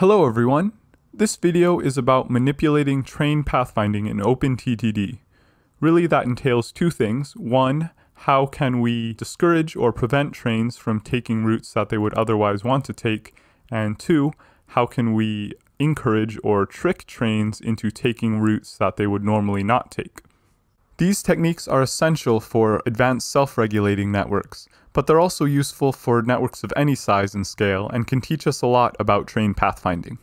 Hello everyone! This video is about manipulating train pathfinding in OpenTTD. Really, that entails two things. One, how can we discourage or prevent trains from taking routes that they would otherwise want to take? And two, how can we encourage or trick trains into taking routes that they would normally not take? These techniques are essential for advanced self-regulating networks, but they're also useful for networks of any size and scale and can teach us a lot about train pathfinding.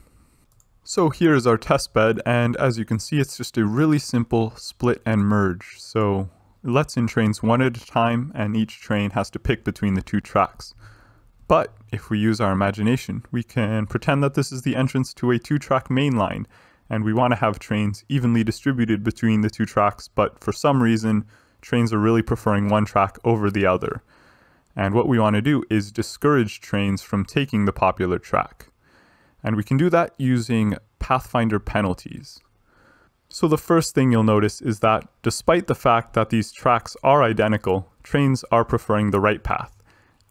So here is our testbed, and as you can see, it's just a really simple split and merge. So it lets in trains one at a time, and each train has to pick between the two tracks. But if we use our imagination, we can pretend that this is the entrance to a two-track main line, and we want to have trains evenly distributed between the two tracks, but for some reason, trains are really preferring one track over the other. And what we want to do is discourage trains from taking the popular track. And we can do that using Pathfinder penalties. So the first thing you'll notice is that despite the fact that these tracks are identical, trains are preferring the right path.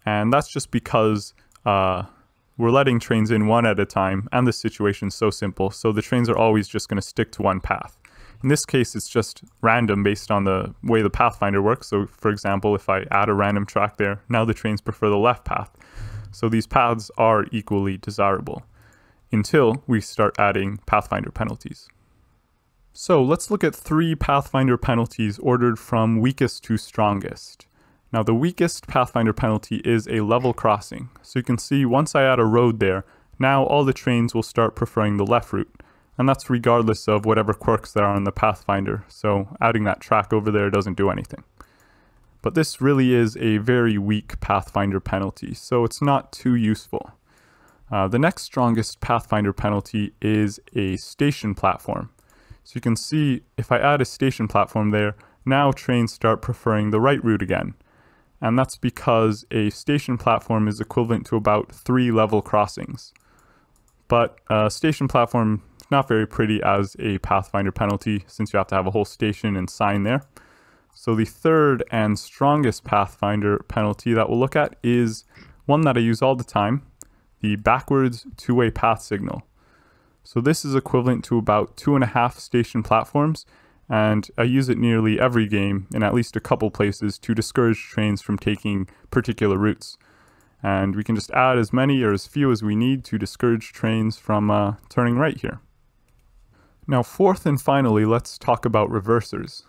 And that's just because we're letting trains in one at a time, and the situation's so simple, so the trains are always just going to stick to one path. In this case, it's just random based on the way the Pathfinder works. So for example, if I add a random track there, now the trains prefer the left path. So these paths are equally desirable until we start adding Pathfinder penalties. So let's look at three Pathfinder penalties ordered from weakest to strongest. Now the weakest Pathfinder penalty is a level crossing. So you can see once I add a road there, now all the trains will start preferring the left route. And that's regardless of whatever quirks there are in the Pathfinder, so adding that track over there doesn't do anything. But this really is a very weak Pathfinder penalty, so it's not too useful. The next strongest Pathfinder penalty is a station platform. So you can see if I add a station platform there, now trains start preferring the right route again. And that's because a station platform is equivalent to about 3 level crossings. But a station platform not very pretty as a Pathfinder penalty, since you have to have a whole station and sign there. So the third and strongest Pathfinder penalty that we'll look at is one that I use all the time, the backwards two-way path signal. So this is equivalent to about 2.5 station platforms, and I use it nearly every game in at least a couple places to discourage trains from taking particular routes. And we can just add as many or as few as we need to discourage trains from turning right here. Now fourth and finally, let's talk about reversers.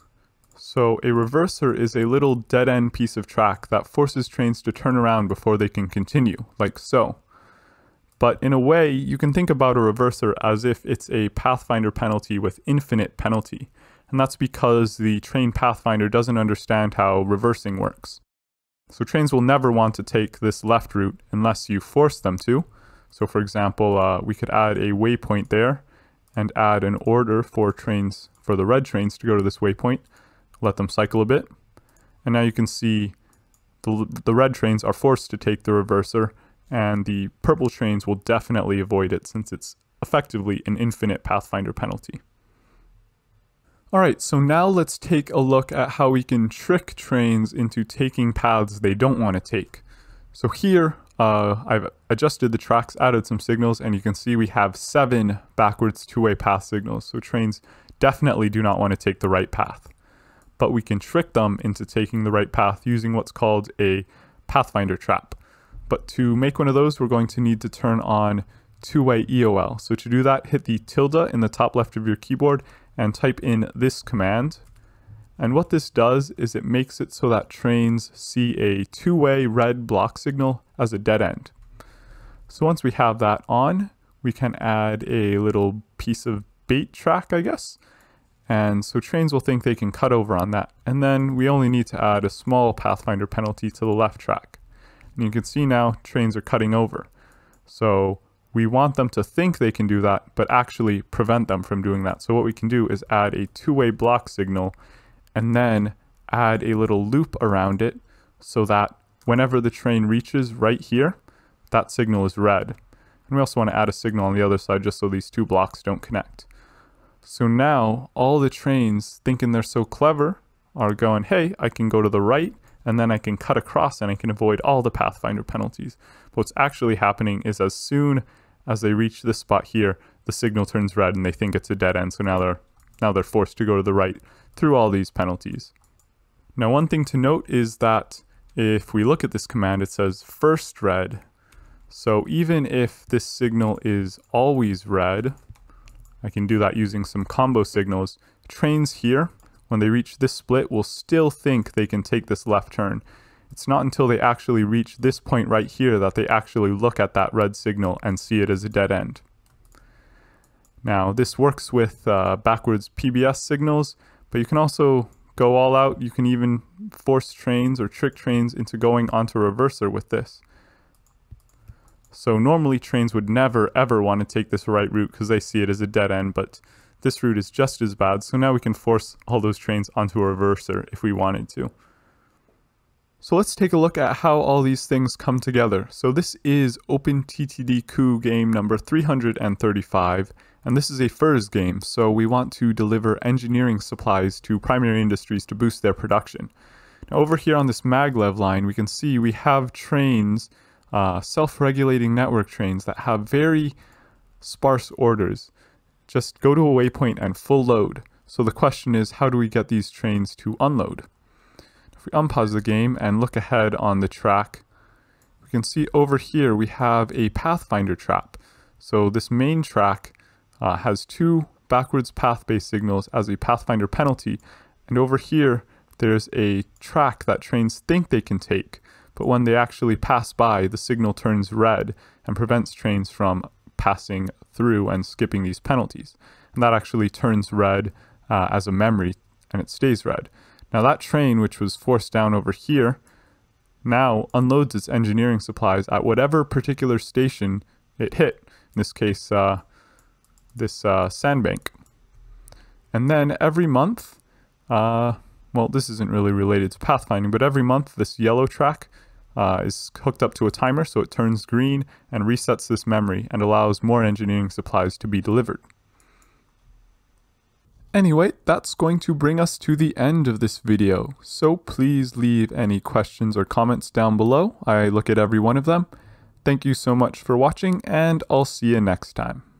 So a reverser is a little dead-end piece of track that forces trains to turn around before they can continue, like so. But in a way, you can think about a reverser as if it's a Pathfinder penalty with infinite penalty. And that's because the train Pathfinder doesn't understand how reversing works. So trains will never want to take this left route unless you force them to. So for example, we could add a waypoint there, and add an order for the red trains to go to this waypoint, let them cycle a bit. And now you can see the red trains are forced to take the reverser, and the purple trains will definitely avoid it since it's effectively an infinite Pathfinder penalty. Alright, so now let's take a look at how we can trick trains into taking paths they don't want to take. So here, I've adjusted the tracks, added some signals, and you can see we have 7 backwards two-way path signals, so trains definitely do not want to take the right path. But we can trick them into taking the right path using what's called a Pathfinder trap. But to make one of those, we're going to need to turn on two-way EOL. So to do that, hit the tilde in the top left of your keyboard and type in this command. And what this does is it makes it so that trains see a two-way red block signal as a dead end. So once we have that on, we can add a little piece of bait track, I guess. And so trains will think they can cut over on that. And then we only need to add a small Pathfinder penalty to the left track. And you can see now trains are cutting over. So we want them to think they can do that, but actually prevent them from doing that. So what we can do is add a two-way block signal and then add a little loop around it so that whenever the train reaches right here, that signal is red. And we also want to add a signal on the other side just so these two blocks don't connect. So now all the trains, thinking they're so clever, are going, hey, I can go to the right and then I can cut across and I can avoid all the Pathfinder penalties. But what's actually happening is as soon as they reach this spot here, the signal turns red and they think it's a dead end, so now they're forced to go to the right through all these penalties. Now, one thing to note is that if we look at this command, it says first red. So even if this signal is always red, I can do that using some combo signals. Trains here, when they reach this split, will still think they can take this left turn. It's not until they actually reach this point right here that they actually look at that red signal and see it as a dead end. Now, this works with backwards PBS signals, but you can also go all out. You can even force trains or trick trains into going onto a reverser with this. So normally trains would never ever want to take this right route because they see it as a dead end, but this route is just as bad. So now we can force all those trains onto a reverser if we wanted to. So let's take a look at how all these things come together. So this is OpenTTDCoop game number 335, and this is a FERS game. So we want to deliver engineering supplies to primary industries to boost their production. Now over here on this maglev line, we can see we have trains, self-regulating network trains that have very sparse orders. Just go to a waypoint and full load. So the question is, how do we get these trains to unload? If we unpause the game and look ahead on the track, we can see over here we have a pathfinder trap. So this main track has two backwards path-based signals as a pathfinder penalty, and over here there's a track that trains think they can take, but when they actually pass by, the signal turns red and prevents trains from passing through and skipping these penalties. And that actually turns red as a memory, and it stays red. Now that train, which was forced down over here, now unloads its engineering supplies at whatever particular station it hit, in this case this sandbank. And then every month, well, this isn't really related to pathfinding, but every month this yellow track is hooked up to a timer, so it turns green and resets this memory and allows more engineering supplies to be delivered. Anyway, that's going to bring us to the end of this video, so please leave any questions or comments down below. I look at every one of them. Thank you so much for watching, and I'll see you next time.